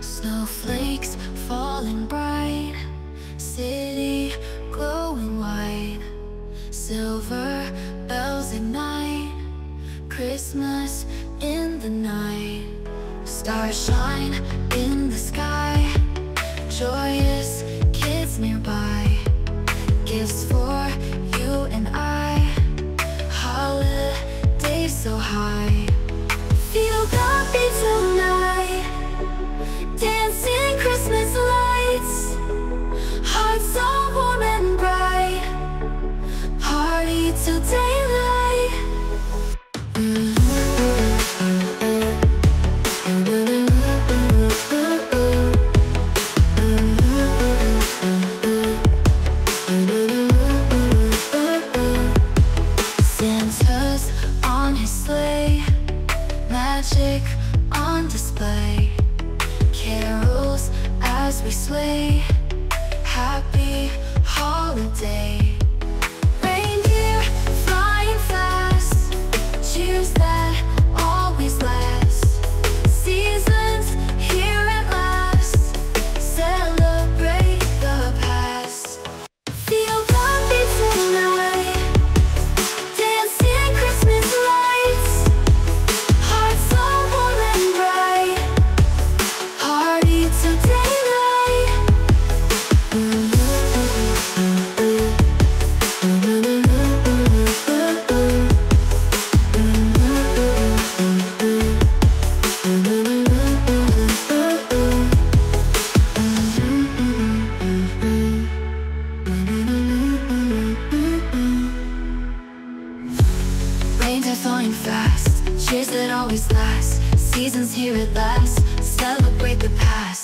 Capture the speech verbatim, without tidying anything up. Snowflakes falling bright, city glowing white, silver bells ignite, Christmas in the night. Stars shine in the sky, joyous kids nearby, gifts for you and I, holidays so high. Feel the beat tonight, dancing Christmas lights, hearts so warm and bright, party till daylight. Mm. Santa's on his sleigh, magic on display, carols as we sleigh, happy holiday. Reindeer flying fast, cheers that always last, seasons here at last, celebrate the past. Feel the beat tonight, dancing Christmas lights, hearts so warm and bright, party till daylight. Raindeer flying fast, cheers that always last, seasons here at last, celebrate the past.